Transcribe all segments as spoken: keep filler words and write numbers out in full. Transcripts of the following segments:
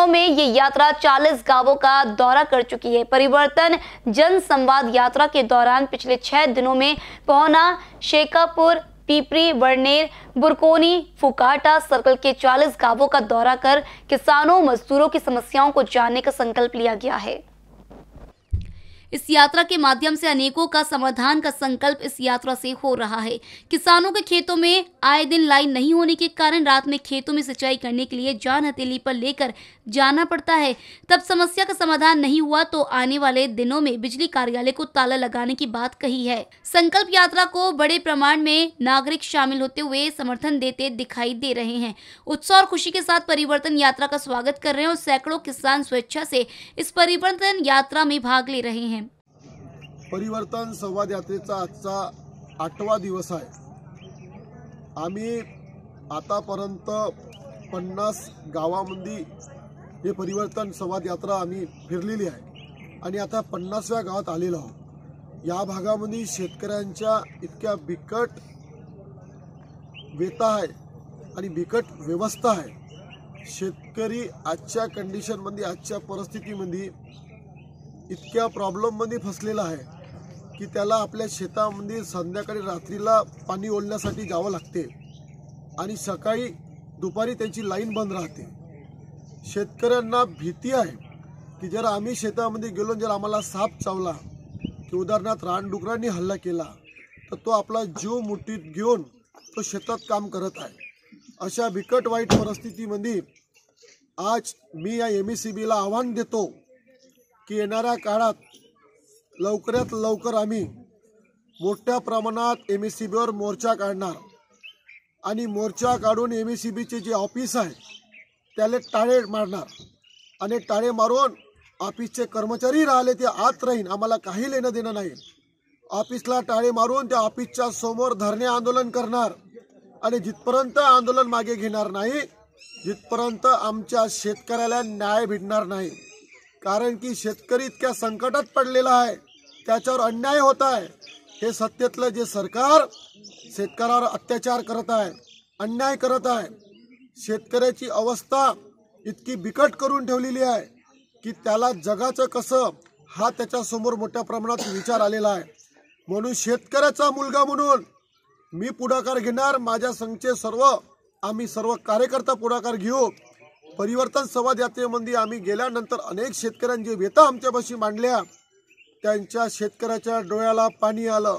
दिनों में ये यात्रा चालीस गांवों का दौरा कर चुकी है। परिवर्तन जन संवाद यात्रा के दौरान पिछले छह दिनों में पहुना, शेखापुर, पीपरी, बरनेर, बुरकोनी, फुकाटा सर्कल के चालीस गांवों का दौरा कर किसानों, मजदूरों की समस्याओं को जानने का संकल्प लिया गया है। इस यात्रा के माध्यम से अनेकों का समाधान का संकल्प इस यात्रा से हो रहा है। किसानों के खेतों में आए दिन लाइन नहीं होने के कारण रात में खेतों में सिंचाई करने के लिए जान हथेली पर लेकर जाना पड़ता है। तब समस्या का समाधान नहीं हुआ तो आने वाले दिनों में बिजली कार्यालय को ताला लगाने की बात कही है। संकल्प यात्रा को बड़े प्रमाण में नागरिक शामिल होते हुए समर्थन देते दिखाई दे रहे हैं। उत्साह और खुशी के साथ परिवर्तन यात्रा का स्वागत कर रहे हैं और सैकड़ों किसान स्वेच्छा से इस परिवर्तन यात्रा में भाग ले रहे हैं। परिवर्तन संवाद यात्रेचा आजचा आठवा दिवस आहे। आम्ही आतापर्यंत पन्नास गावामध्ये हे परिवर्तन संवाद यात्रा आम्ही फिरलेली आहे आणि आता पन्नासव्या गावात आलेलो आहोत। या भागामध्ये शेतकऱ्यांच्या इतक्या बिकट व्यथा आहे आणि बिकट व्यवस्था आहे। शेतकरी आजच्या कंडिशनमध्ये, आजच्या परिस्थितीमध्ये इतक्या प्रॉब्लेममध्ये फसलेला आहे की त्याला आपल्या शेतामध्ये संध्याकाळी रात्रीला पाणी ओढण्यासाठी जावं लागते आणि सकाळी दुपारी त्याची लाईन बंद राहते। शेतकऱ्यांना भीती आहे की जर आम्ही शेतामध्ये गेलो, जर आम्हाला साप चावला की उदाहरणार्थ रानडुकरांनी हल्ला केला तर तो आपला जीव मुठीत घेऊन तो शेतात काम करत आहे। अशा बिकट वाईट परिस्थितीमध्ये आज मी या एम ई सी बीला आव्हान देतो की येणाऱ्या काळात लवकरात लवकर आम्ही मोठ्या प्रमाणात एम ई सी बीवर मोर्चा काढणार आणि मोर्चा काढून एम ई सी बीचे जे ऑफिस आहे त्याला टाळे मारणार आणि टाळे मारून ऑफिसचे कर्मचारी राहिले ते आत राहीन, आम्हाला काही लेणं देणं नाही। ऑफिसला टाळे मारून त्या ऑफिसच्या समोर धरणे आंदोलन करणार आणि जिथपर्यंत आंदोलन मागे घेणार नाही, जिथपर्यंत आमच्या शेतकऱ्याला न्याय भेटणार नाही। कारण की शेतकरी इतक्या संकटात पडलेला आहे, त्याच्यावर अन्याय होत आहे। हे सत्तेतलं जे सरकार शेतकऱ्यावर अत्याचार करत आहे, अन्याय करत आहे। शेतकऱ्याची अवस्था इतकी बिकट करून ठेवलेली आहे की त्याला जगाचं कसं हा त्याच्यासमोर मोठ्या प्रमाणात विचार आलेला आहे। म्हणून शेतकऱ्याचा मुलगा म्हणून मी पुढाकार घेणार, माझ्या संघचे सर्व आम्ही सर्व कार्यकर्ता पुढाकार घेऊ। परिवर्तन संवाद यात्रेमध्ये आम्ही गेल्यानंतर अनेक शेतकऱ्यांची व्यथा आमच्यापाशी मांडल्या, त्यांच्या शेतकऱ्याच्या डोळ्याला पाणी आलं।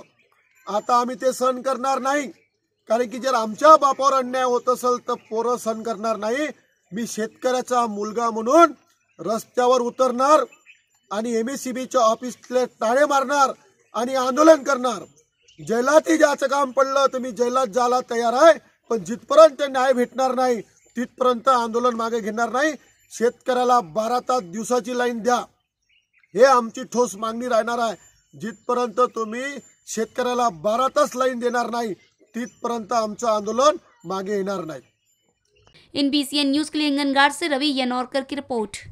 आता आम्ही ते सहन करणार नाही, कारण की जर आमच्या बापावर अन्याय होत असेल तर पोरं सहन करणार नाही। मी शेतकऱ्याचा मुलगा म्हणून रस्त्यावर उतरणार आणि एम ई सी बीच्या ऑफिसला टाळे मारणार आणि आंदोलन करणार। जेलातही जायचं काम पडलं तर मी जेलात जायला तयार आहे, पण जिथपर्यंत न्याय भेटणार नाही तिथपर्यंत आंदोलन मागे घेणार नाही। शेतकऱ्याला बारा तास दिवसाची लाईन द्या, हे आमची ठोस मागणी राहणार आहे। जिथपर्यंत तुम्ही शेतकऱ्याला बारा तास लाईन देणार नाही तिथपर्यंत आमचं आंदोलन मागे येणार नाही। इन बी सी एन न्यूज के लिए हिंगनघाट से रवि यनौरकर की रिपोर्ट।